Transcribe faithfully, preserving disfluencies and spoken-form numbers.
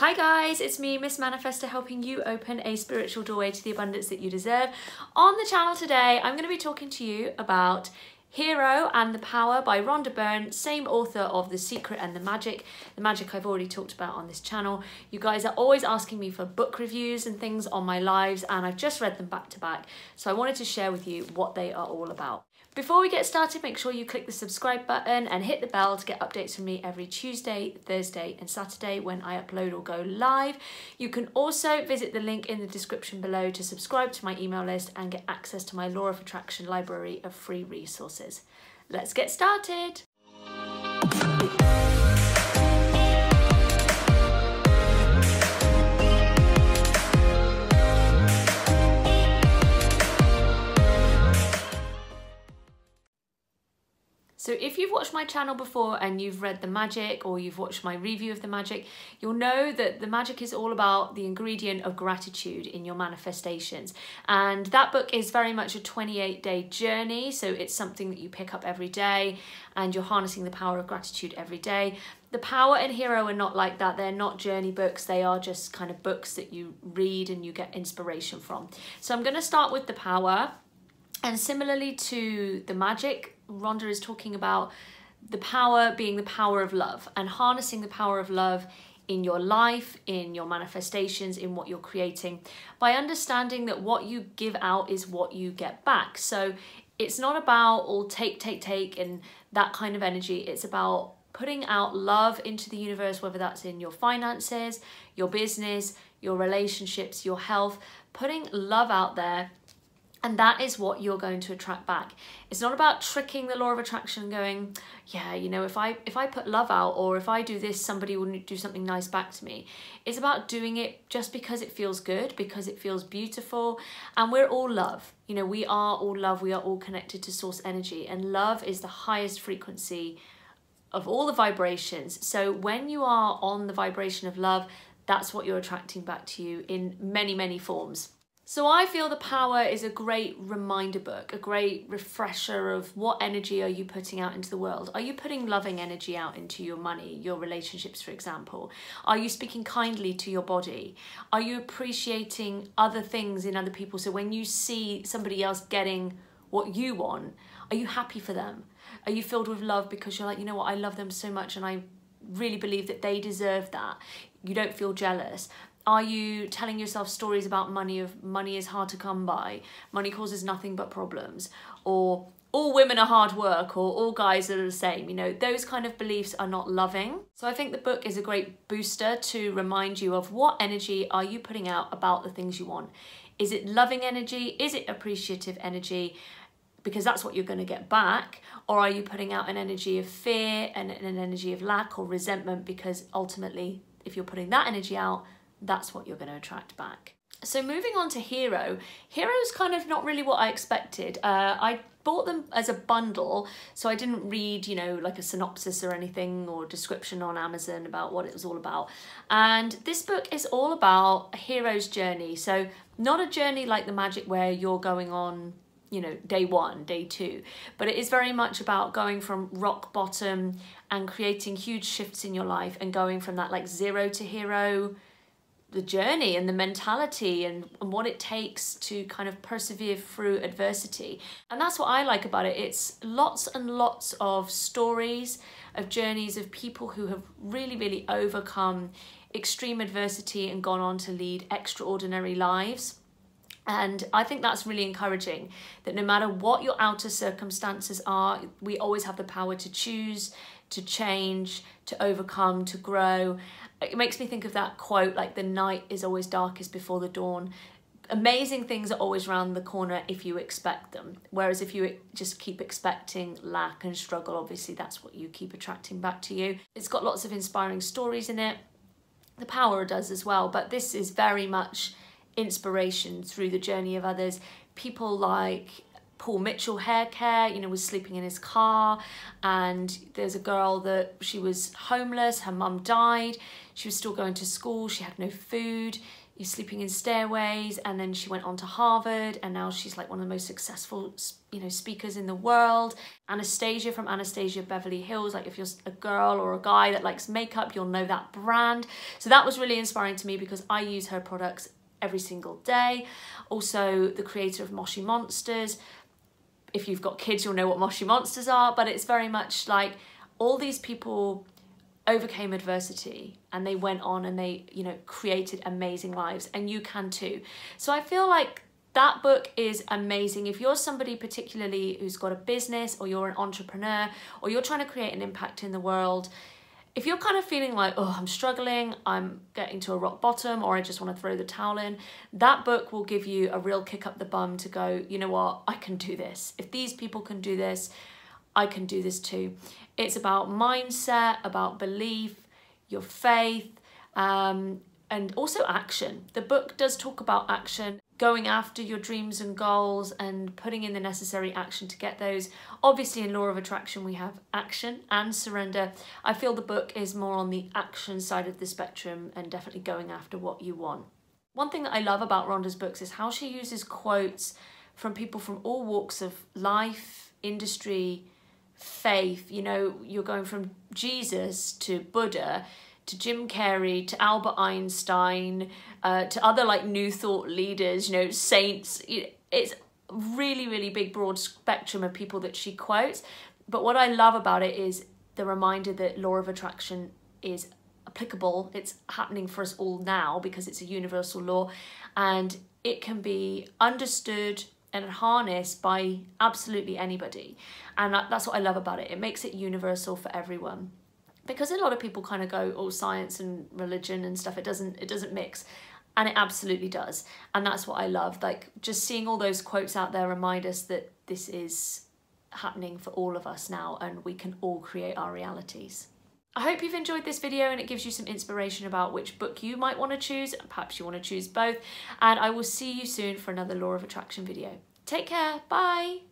Hi guys, it's me, Miss Manifestor, helping you open a spiritual doorway to the abundance that you deserve. On the channel today, I'm going to be talking to you about Hero and the Power by Rhonda Byrne, same author of The Secret and The Magic. The Magic I've already talked about on this channel. You guys are always asking me for book reviews and things on my lives, and I've just read them back to back, so I wanted to share with you what they are all about. Before we get started, make sure you click the subscribe button and hit the bell to get updates from me every Tuesday, Thursday and Saturday when I upload or go live. You can also visit the link in the description below to subscribe to my email list and get access to my Law of Attraction library of free resources. Let's get started! So if you've watched my channel before and you've read The Magic or you've watched my review of The Magic, you'll know that The Magic is all about the ingredient of gratitude in your manifestations. And that book is very much a twenty-eight day journey. So it's something that you pick up every day and you're harnessing the power of gratitude every day. The Power and Hero are not like that. They're not journey books. They are just kind of books that you read and you get inspiration from. So I'm going to start with The Power. And similarly to The Magic, Rhonda is talking about the power being the power of love and harnessing the power of love in your life, in your manifestations, in what you're creating, by understanding that what you give out is what you get back. So it's not about all take, take, take and that kind of energy. It's about putting out love into the universe, whether that's in your finances, your business, your relationships, your health, putting love out there. And that is what you're going to attract back. It's not about tricking the Law of Attraction and going, yeah, you know, if I if I put love out or if I do this, somebody will do something nice back to me. It's about doing it just because it feels good, because it feels beautiful. And we're all love. You know, we are all love. We are all connected to source energy. And love is the highest frequency of all the vibrations. So when you are on the vibration of love, that's what you're attracting back to you in many, many forms. So I feel The Power is a great reminder book, a great refresher of what energy are you putting out into the world. Are you putting loving energy out into your money, your relationships, for example? Are you speaking kindly to your body? Are you appreciating other things in other people? So when you see somebody else getting what you want, are you happy for them? Are you filled with love because you're like, you know what, I love them so much and I really believe that they deserve that. You don't feel jealous. Are you telling yourself stories about money, of money is hard to come by, money causes nothing but problems, or all women are hard work, or all guys are the same? You know, those kind of beliefs are not loving. So I think the book is a great booster to remind you of what energy are you putting out about the things you want. Is it loving energy? Is it appreciative energy? Because that's what you're going to get back. Or are you putting out an energy of fear and an energy of lack or resentment? Because ultimately, if you're putting that energy out, that's what you're going to attract back. So moving on to Hero. Hero is kind of not really what I expected. Uh, I bought them as a bundle, so I didn't read, you know, like a synopsis or anything or description on Amazon about what it was all about. And this book is all about a hero's journey. So not a journey like The Magic where you're going on, you know, day one, day two, but it is very much about going from rock bottom and creating huge shifts in your life and going from that like zero to hero, the journey and the mentality and, and what it takes to kind of persevere through adversity. And that's what I like about it. It's lots and lots of stories of journeys of people who have really, really overcome extreme adversity and gone on to lead extraordinary lives. And I think that's really encouraging, that no matter what your outer circumstances are, we always have the power to choose, to change, to overcome, to grow. It makes me think of that quote, like the night is always darkest before the dawn. Amazing things are always around the corner if you expect them. Whereas if you just keep expecting lack and struggle, obviously that's what you keep attracting back to you. It's got lots of inspiring stories in it. The Power does as well, but this is very much inspiration through the journey of others. People like Paul Mitchell, hair care, you know, was sleeping in his car, and there's a girl that she was homeless, her mum died, she was still going to school, she had no food, you're sleeping in stairways, and then she went on to Harvard, and now she's like one of the most successful, you know, speakers in the world. Anastasia from Anastasia Beverly Hills, like if you're a girl or a guy that likes makeup, you'll know that brand. So that was really inspiring to me because I use her products every single day. Also the creator of Moshi Monsters. If you've got kids, you'll know what Moshi Monsters are, but it's very much like all these people overcame adversity and they went on and they, you know, created amazing lives, and you can too. So I feel like that book is amazing. If you're somebody particularly who's got a business, or you're an entrepreneur, or you're trying to create an impact in the world, if you're kind of feeling like, oh, I'm struggling, I'm getting to a rock bottom, or I just want to throw the towel in, that book will give you a real kick up the bum to go, you know what, I can do this. If these people can do this, I can do this too. It's about mindset, about belief, your faith, um, and also action. The book does talk about action, going after your dreams and goals and putting in the necessary action to get those. Obviously in Law of Attraction, we have action and surrender. I feel the book is more on the action side of the spectrum and definitely going after what you want. One thing that I love about Rhonda's books is how she uses quotes from people from all walks of life, industry, faith. You know, you're going from Jesus to Buddha to Jim Carrey to Albert Einstein uh, to other like new thought leaders, you know, saints. It's really, really big, broad spectrum of people that she quotes. But what I love about it is the reminder that Law of Attraction is applicable. It's happening for us all now because it's a universal law, and it can be understood and harnessed by absolutely anybody. And that's what I love about it. It makes it universal for everyone. Because a lot of people kind of go, oh, science and religion and stuff, it doesn't, it doesn't mix. And it absolutely does. And that's what I love. Like, just seeing all those quotes out there remind us that this is happening for all of us now, and we can all create our realities. I hope you've enjoyed this video and it gives you some inspiration about which book you might want to choose. Perhaps you want to choose both. And I will see you soon for another Law of Attraction video. Take care. Bye.